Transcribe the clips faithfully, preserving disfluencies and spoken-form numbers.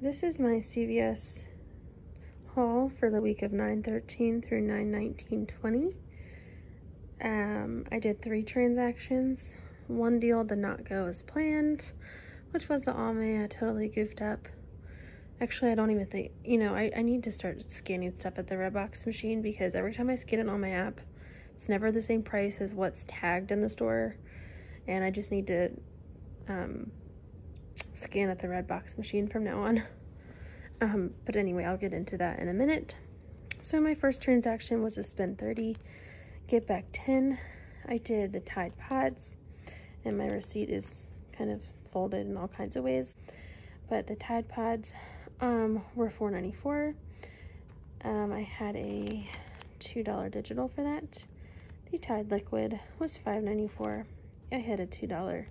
This is my C V S haul for the week of nine thirteen through nine nineteen twenty. Um, I did three transactions. One deal did not go as planned, which was the Almay. I totally goofed up. Actually, I don't even think, you know, I, I need to start scanning stuff at the Redbox machine, because every time I scan it on my app, it's never the same price as what's tagged in the store. And I just need to um, scan at the Redbox machine from now on. Um, but anyway, I'll get into that in a minute. So my first transaction was a spend thirty, get back ten. I did the Tide Pods, and my receipt is kind of folded in all kinds of ways. But the Tide Pods... Um, were four ninety-four. Um, I had a two dollar digital for that. The Tide Liquid was five ninety-four. I had a two dollar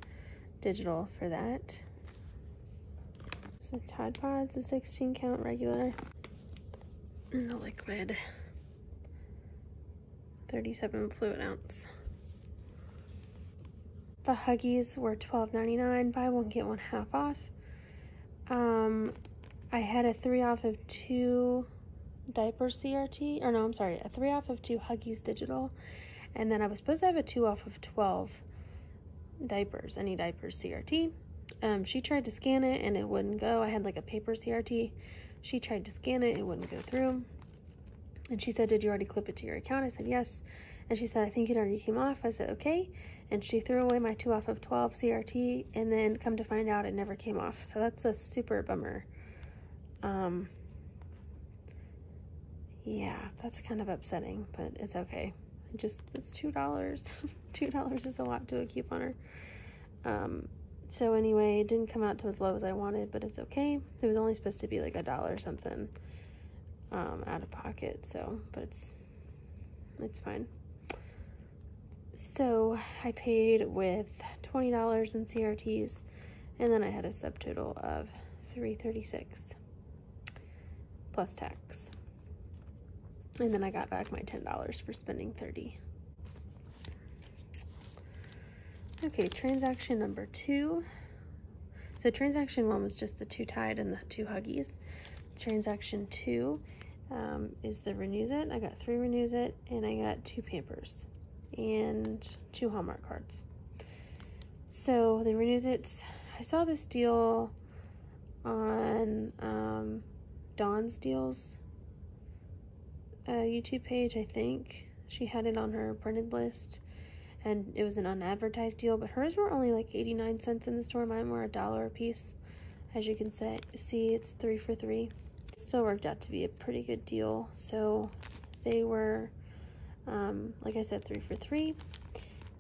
digital for that. So Tide Pods, the sixteen count regular, and the liquid, thirty-seven fluid ounce. The Huggies were twelve ninety-nine. Buy one get one half off. Um. I had a three off of two diaper C R T, or no, I'm sorry, a three off of two Huggies digital, and then I was supposed to have a two off of twelve diapers, any diapers C R T. Um, she tried to scan it and it wouldn't go. I had like a paper C R T. She tried to scan it, it wouldn't go through. And she said, "Did you already clip it to your account?" I said, "Yes." And she said, "I think it already came off." I said, "Okay." And she threw away my two off of twelve C R T, and then come to find out it never came off. So that's a super bummer. Um, yeah, that's kind of upsetting, but it's okay. I just, it's two dollars. two dollars is a lot to a couponer. Um, so anyway, it didn't come out to as low as I wanted, but it's okay. It was only supposed to be like a dollar something, um, out of pocket. So, but it's, it's fine. So I paid with twenty dollars in C R Ts, and then I had a subtotal of three thirty-six. Plus tax. And then I got back my ten dollars for spending thirty. Okay, transaction number two. So transaction one was just the two Tide and the two Huggies. Transaction two um, is the Renews It. I got three Renews It, and I got two Pampers and two Hallmark cards. So the Renews It, I saw this deal on um, Dawn's Deals uh, YouTube page, I think. She had it on her printed list, and it was an unadvertised deal, but hers were only like eighty-nine cents in the store. Mine were a dollar a piece. As you can say, see, it's three for three. It still worked out to be a pretty good deal. So they were, um, like I said, three for three.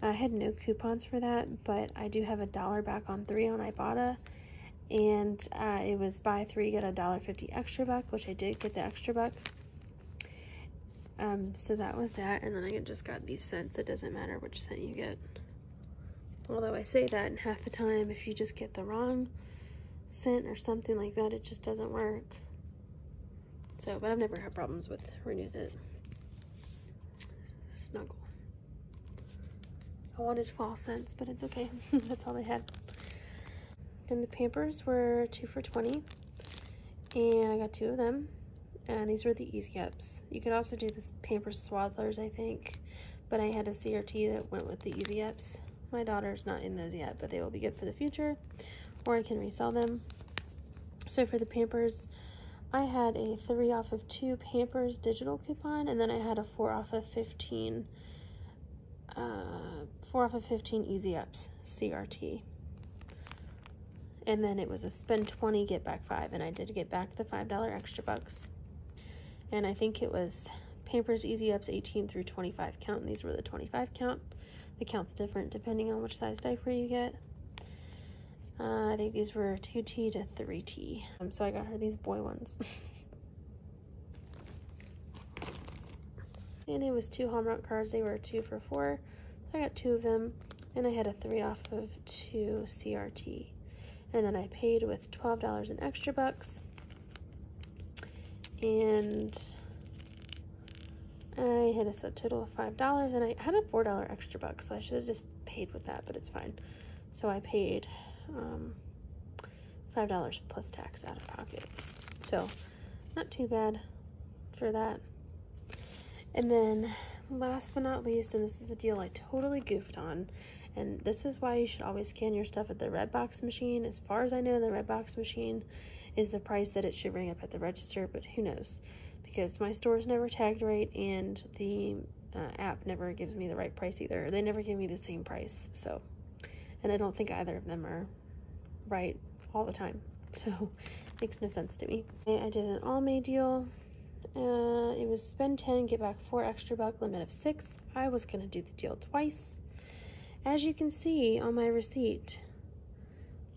I had no coupons for that, but I do have a dollar back on three on Ibotta. And uh, it was buy three, get a dollar fifty extra buck, which I did get the extra buck. Um, so that was that, and then I just got these cents. It doesn't matter which cent you get. Although I say that, and half the time, if you just get the wrong cent or something like that, it just doesn't work. So, but I've never had problems with Renews It. This is a snuggle. I wanted fall cents, but it's okay. That's all they had. Then the Pampers were two for twenty, and I got two of them, and these were the Easy Ups. You could also do this Pampers Swaddlers, I think, but I had a C R T that went with the Easy Ups. My daughter's not in those yet, but they will be good for the future, or I can resell them. So for the Pampers, I had a three off of two Pampers digital coupon, and then I had a four off of fifteen, uh, four off of fifteen Easy Ups C R T. And then it was a spend twenty, get back five, and I did get back the five dollar extra bucks. And I think it was Pampers Easy Ups eighteen through twenty-five count, and these were the twenty-five count. The count's different depending on which size diaper you get. Uh, I think these were two T to three T. Um, so I got her these boy ones. And it was two Hallmark cards. They were two for four. I got two of them, and I had a three off of two C R T. And then I paid with twelve dollars in extra bucks, and I had a subtotal of five dollars, and I had a four dollar extra buck, so I should have just paid with that, but it's fine. So I paid um, five dollars plus tax out of pocket. So not too bad for that. And then last but not least, and this is the deal I totally goofed on, and this is why you should always scan your stuff at the Redbox machine. As far as I know, the Redbox machine is the price that it should ring up at the register, but who knows? Because my store's never tagged right, and the uh, app never gives me the right price either. They never give me the same price, so. And I don't think either of them are right all the time, so it makes no sense to me. I did an Almay deal. Uh, it was spend ten, get back four extra buck, limit of six. I was gonna do the deal twice. As you can see on my receipt,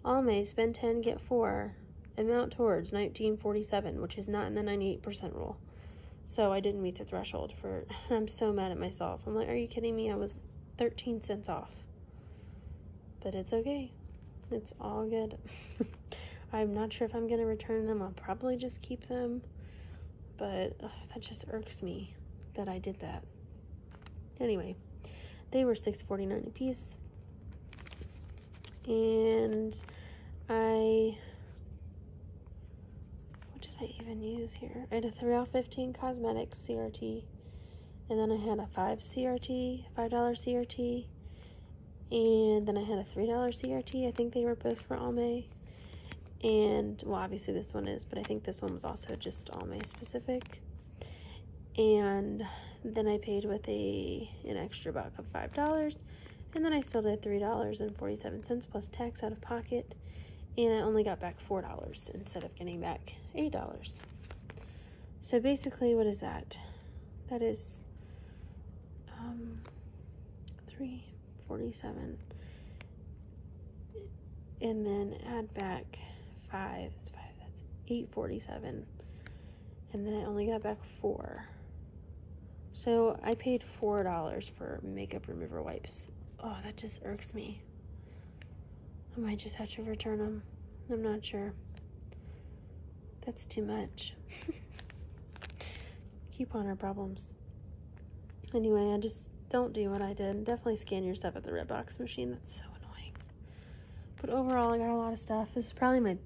Almay spend ten, get four, amount towards nineteen forty-seven, which is not in the ninety-eight percent rule. So I didn't meet the threshold for, and I'm so mad at myself. I'm like, are you kidding me? I was thirteen cents off. But it's okay. It's all good. I'm not sure if I'm gonna return them. I'll probably just keep them. But ugh, that just irks me that I did that. Anyway. They were six forty-nine a piece, and I, what did I even use here? I had a three out of fifteen cosmetic C R T, and then I had a five C R T, five dollar C R T, and then I had a three dollar C R T. I think they were both for Almay, and, well, obviously this one is, but I think this one was also just Almay specific. And then I paid with a an extra buck of five dollars, and then I still did three dollars and forty-seven cents plus tax out of pocket, and I only got back four dollars instead of getting back eight dollars. So basically, what is that? That is um, three forty-seven, and then add back five, that's five, that's eight forty-seven, and then I only got back four. So I paid four dollars for makeup remover wipes. Oh, that just irks me. I might just have to return them. I'm not sure. That's too much. Keep on our problems. Anyway, I just don't do what I did. Definitely scan your stuff at the Redbox machine. That's so annoying. But overall, I got a lot of stuff. This is probably my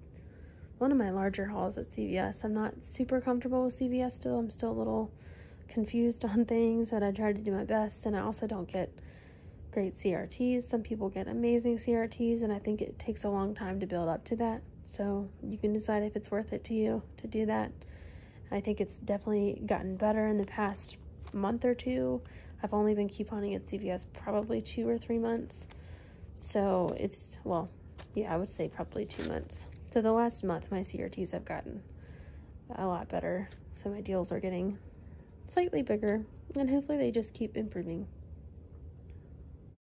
one of my larger hauls at C V S. I'm not super comfortable with C V S still. I'm still a little confused on things, that I tried to do my best, and I also don't get great C R Ts. Some people get amazing C R Ts, and I think it takes a long time to build up to that, so you can decide if it's worth it to you to do that. I think it's definitely gotten better in the past month or two. I've only been couponing at C V S probably two or three months, so it's, well, yeah, I would say probably two months. So the last month, my C R Ts have gotten a lot better, so my deals are getting slightly bigger, and hopefully they just keep improving.